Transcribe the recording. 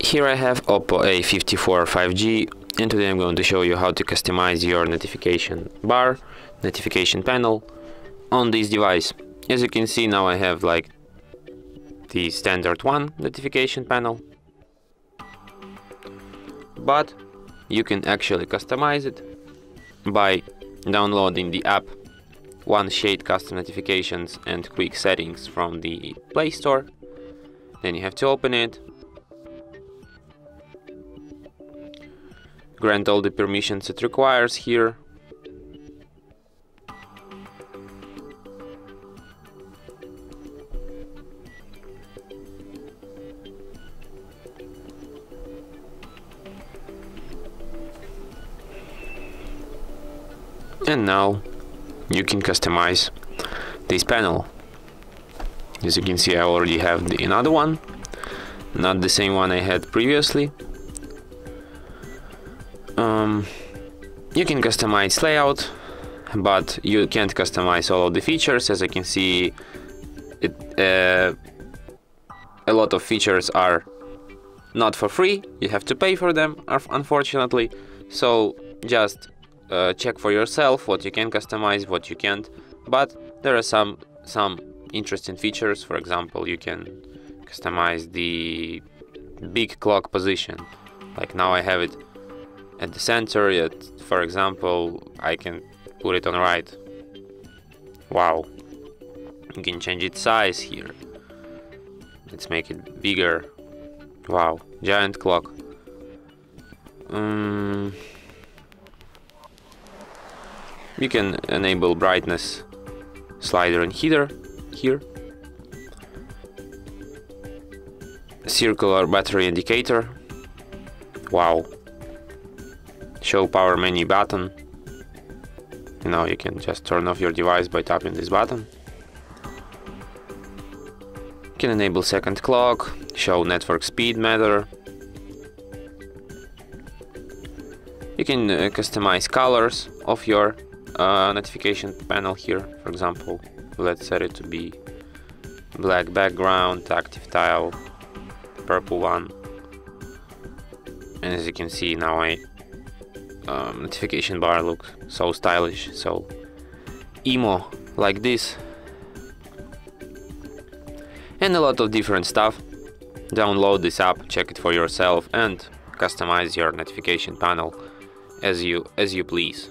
Here I have Oppo A54 5G, and today I'm going to show you how to customize your notification bar, notification panel on this device. As you can see, now I have like the standard one notification panel, but you can actually customize it by downloading the app One Shade Custom Notifications and Quick Settings from the Play Store. Then you have to open it, grant all the permissions it requires here, and now you can customize this panel. As you can see, I already have another one, not the same one I had previously. You can customize layout, but you can't customize all of the features. As I can see, a lot of features are not for free. You have to pay for them, unfortunately. So just check for yourself what you can customize, what you can't. But there are some interesting features. For example, you can customize the big clock position. Like now I have it at the center, for example, I can put it on right. Wow. You can change its size here. Let's make it bigger. Wow, giant clock. You can enable brightness slider and heater here. Circular battery indicator. Wow. Show power menu button. You know, you can just turn off your device by tapping this button. You can enable second clock, show network speed meter. You can customize colors of your notification panel here. For example, let's set it to be black background, active tile, purple one. And as you can see, now I notification bar looks so stylish, so emo like this, and a lot of different stuff. Download this app, check it for yourself, and customize your notification panel as you please.